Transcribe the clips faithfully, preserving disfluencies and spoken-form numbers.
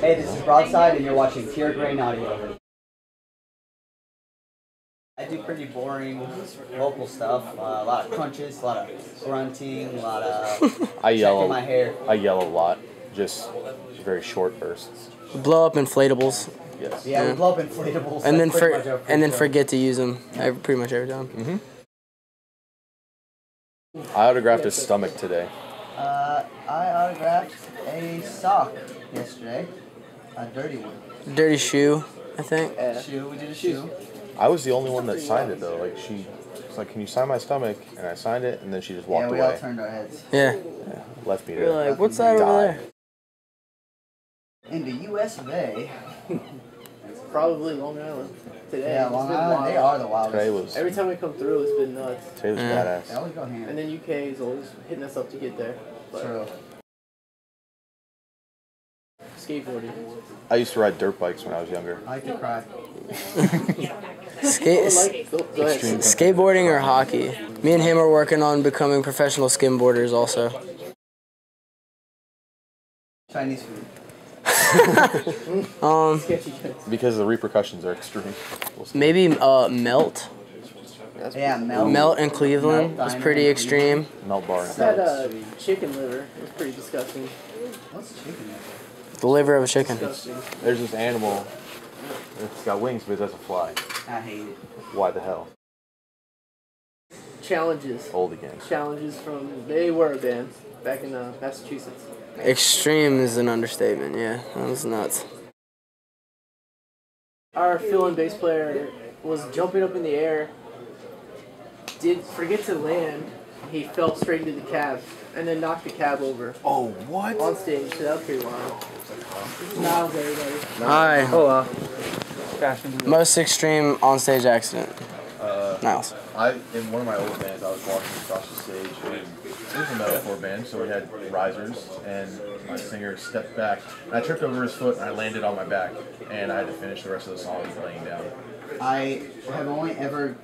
Hey, this is Broadside, and you're watching Pure Grain Audio. I do pretty boring vocal stuff. Uh, a lot of crunches, a lot of grunting, a lot of I yell, checking my hair. I yell a lot, just very short bursts. Blow up inflatables. Yes. Yeah, yeah. We blow up inflatables. And then for and then time. forget to use them. I pretty much every time. Mm-hmm. I autographed his stomach today. Uh, I autographed a sock yesterday, a dirty one. Dirty shoe, I think. Uh, shoe, we did a shoe. I was the only one that signed it though. Like she was like, "Can you sign my stomach?" And I signed it, and then she just walked away. Yeah, we away. all turned our heads. Yeah. yeah left me there. You're like, "What's that over there?" In the U S of A. It's probably Long Island. Today, yeah, Long Island, they are the wildest. Was, Every time we come through, it's been nuts. Today was yeah. badass. They always go ham. And then U K is always hitting us up to get there. True. Skateboarding. I used to ride dirt bikes when I was younger. I like to cry. Skate, skateboarding or hockey? Me and him are working on becoming professional skimboarders also. Chinese food. um, because the repercussions are extreme. Maybe uh, melt. Yeah, melt. Melt in Cleveland melt was pretty extreme. Melt bar. That uh, chicken liver was pretty disgusting. What's chicken liver? The liver of a chicken. It's, there's this animal. It's got wings, but it doesn't fly. I hate it. Why the hell? Challenges. Old again. Challenges from they were a band back in uh, Massachusetts. Extreme is an understatement, yeah. That was nuts. Our fill-in bass player was jumping up in the air, did forget to land, he fell straight into the cab, and then knocked the cab over. Oh, what? On stage, so that was pretty wild. Niles, everybody. Hi. Hello. Most extreme on-stage accident. Uh, Niles. I, in one of my old bands, I was walking across the stage, and it was a metalcore band, so we had risers, and my singer stepped back, and I tripped over his foot, and I landed on my back, and I had to finish the rest of the song laying down. I have only ever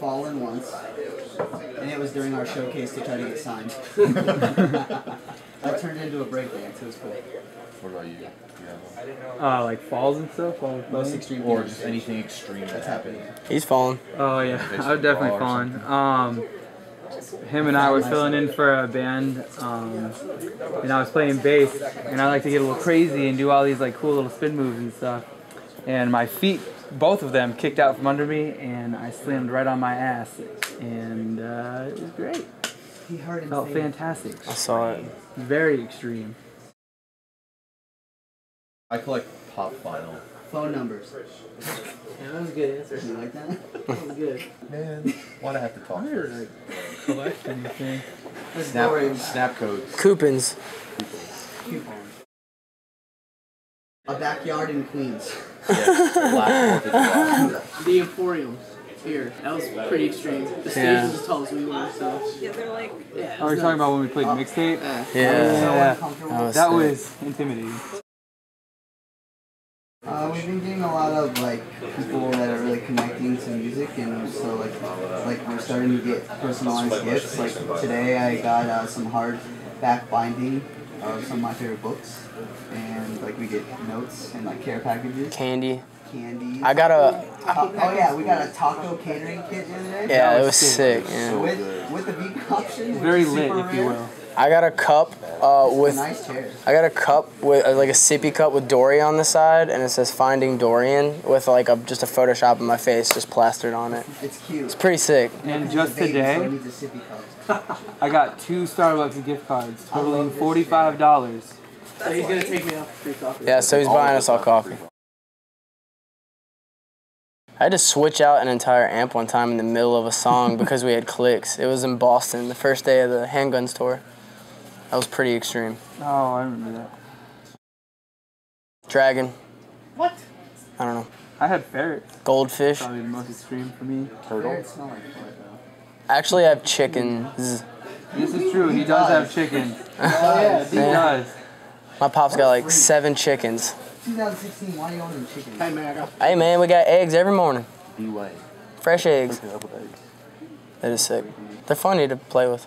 fallen once, and it was during our showcase to try to get signed. I turned into a breakdance, so it was cool. What about you? Yeah. Uh, like falls and stuff? Falls Most extreme Or just anything extreme that's, that's happened. He's fallen. Oh, yeah. I've definitely fallen. Um, him and I were filling in for a band, um, and I was playing bass, and I like to get a little crazy and do all these like cool little spin moves and stuff. And my feet, both of them, kicked out from under me, and I slammed right on my ass, and uh, it was great. He heard it felt fantastic. I saw it. Very extreme. I collect pop vinyl. Phone numbers. Yeah, that was a good answer. You like that? That was good. Man, why'd I have to talk first? Collect anything. Snap, snap codes. Coupons. Coupons. A backyard in Queens. Yeah, the Emporium. Here. That was pretty extreme. The stage yeah. was as tall as we were, so... Yeah, they're like... Yeah, Are we nice. talking about when we played mixtape? Yeah. yeah. So uncomfortable. That was, that was intimidating. Uh, we've been getting a lot of like people that are really connecting to music, and so like like we're starting to get personalized gifts. Like today, I got uh, some hard back binding of some of my favorite books, and like we get notes and like care packages. Candy. Candy. I got a. Oh, oh yeah, we got a taco catering kit the other day. Yeah, it was sick. Yeah. So with with the vegan option, very lit, if you will. I got a cup uh, with nice I got a cup with uh, like a sippy cup with Dory on the side, and it says "Finding Dorian" with like a, just a Photoshop of my face just plastered on it. It's cute. It's pretty sick. And just today, I got two Starbucks gift cards totaling forty-five dollars. So he's gonna take me out for free coffee. Yeah, so he's buying us all coffee. I had to switch out an entire amp one time in the middle of a song because we had clicks. It was in Boston, the first day of the Handguns tour. That was pretty extreme. Oh, I remember that. Dragon. What? I don't know. I had ferrets. Goldfish. Probably the most extreme for me. Turtle. Actually, I have chickens. This is true. He, he does. does have chicken. Oh, yeah, he does. My pop's got like seven chickens. two thousand sixteen, why are you owning chickens? Hey, man, I got Hey, man, we got eggs every morning. B-way. Fresh eggs. That is sick. They're funny to play with.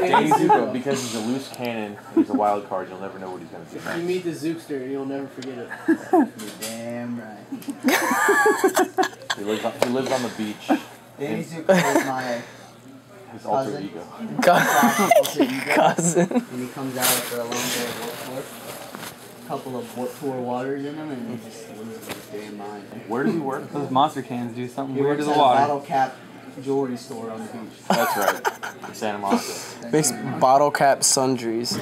Danny Zuko, because he's a loose cannon, he's a wild card. You'll never know what he's going to do. If you meet the Zukster, you'll never forget it. You're damn right. He lives on, he lives on the beach. Danny Zuko is my his alter cousin. ego. Cousin. cousin. And he comes out after a long day of work, a couple of poor waters in him, and he just loses his damn mind. Where does he work? Those monster cans do something he weird to the water. Bottle cap jewelry store on the beach. That's right. In Santa Monica. Makes bottle cap sundries.